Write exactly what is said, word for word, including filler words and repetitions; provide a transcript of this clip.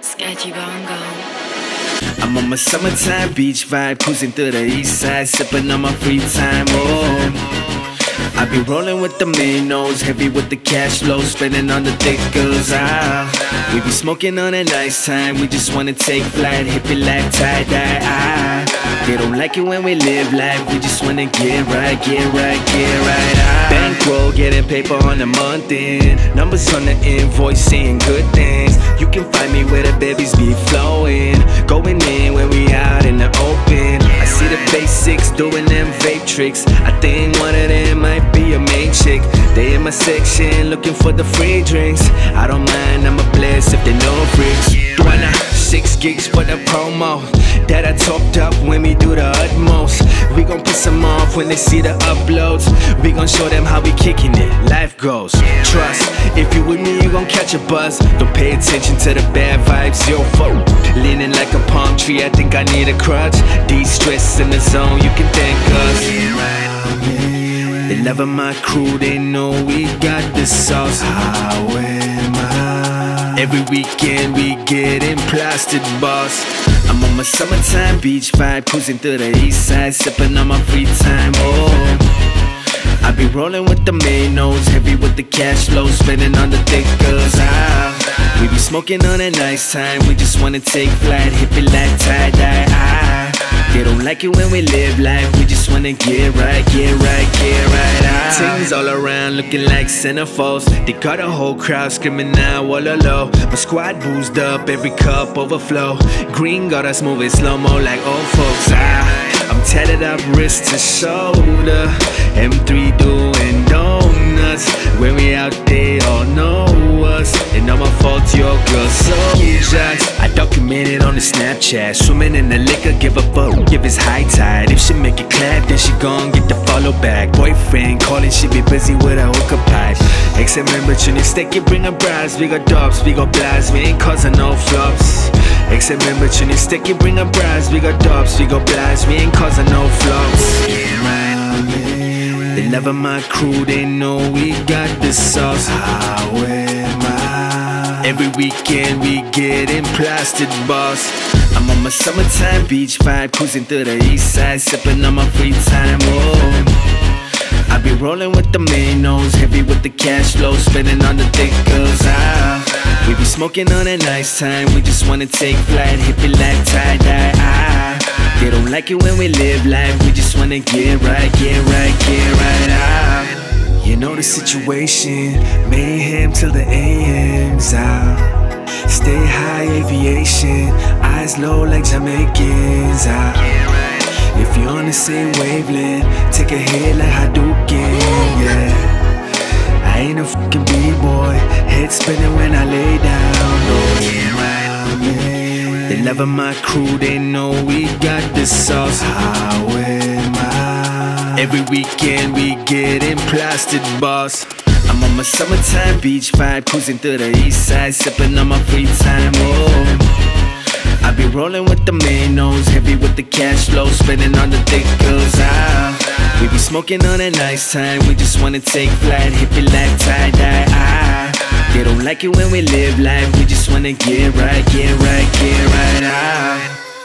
Sketchy Bongo. I'm on my summertime beach vibe, cruising through the east side, sipping on my free time. Oh, I be rolling with the manos, heavy with the cash flow, spending on the thick girls. Ah, we be smoking on a nice time. We just wanna take flight, hippie life, tie dye. Ah, they don't like it when we live life. We just wanna get right, get right, get right. Ah, bankroll, getting paper on the month end. Numbers on the invoice, seeing good things. You can find me where the babies be flowing, going in when we out in the open. I see the basics doing them vape tricks. I think one of them might be a main chick. They in my section looking for the free drinks. I don't mind, I'm a blessed if they know freaks. Duana, six gigs for the promo that I talked up when we do the utmost. We gon' piss them off when they see the uploads. We gon' show them how we kicking it, life goes. Trust, if you with me you gon' catch a buzz. Don't pay attention to the bad vibes, yo fool. Leaning like a palm tree, I think I need a crutch. De-stress in the zone, you can thank us. They loving my crew, they know we got the sauce. How am I? Every weekend we getting plastered, boss. I'm on my summertime beach vibe, cruising through the east side, sipping on my free time. Oh, I be rolling with the manos, heavy with the cash flow, spending on the thick girls. Ah, we be smoking on a nice time. We just wanna take flight, hippie life, tie dye. Ah, they don't like it when we live life. We just wanna get right, get right, get right. Ah, things all around looking like centerfolds. They caught a whole crowd screaming out, walla low. My squad boozed up, every cup overflow. Green got us moving slow-mo like old folks. Ah, I'm tatted up wrist to shoulder, M three doing donuts. When we out they all know us, and all my fault your girl soldiers. I documented on the Snapchat, swimming in the liquor, give a fuck if it's high tide. If she make it clap, then she gon' get the follow back. Boyfriend calling, she be busy with a hooker pipe. Except remember, tune in, stick it, bring a brass. We got dubs, we got blast, we ain't causing no flops. Except remember, tune in, stick it, bring a brass. We got dubs, we got blast, we ain't causing no flops. They loving my crew, they know we got the sauce. How am I? Every weekend we getting plastered, boss. I'm on my summertime beach vibe, cruising through the east side, sipping on my free time. Oh, I be rolling with the manos, heavy with the cash flow, spending on the thick girls. Ah, we be smoking on a nice time. We just wanna take flight, hippie life, tie dye. Ah, they don't like it when we live life. We just wanna get right, get right, get right. Ah, you know the situation, mayhem till the A M's out. Stay high aviation, eyes low like Jamaicans. Ah, if you're on the same wavelength, take a hit like Hadouken, yeah. I ain't a fucking b-boy, head spinning when I lay down, oh yeah. They loving my crew, they know we got the sauce. How am I? Every weekend we getting plastered, boss. I'm on my summertime beach vibe, cruising through the east side, sipping on my free time, oh. I be rolling with the manos, heavy with the cash flow, spending on the thick girls. Ah, we be smoking on a nice time. We just wanna take flight, hippie life, tie dye. Ah, they don't like it when we live life. We just wanna get right, get right, get right. Ah.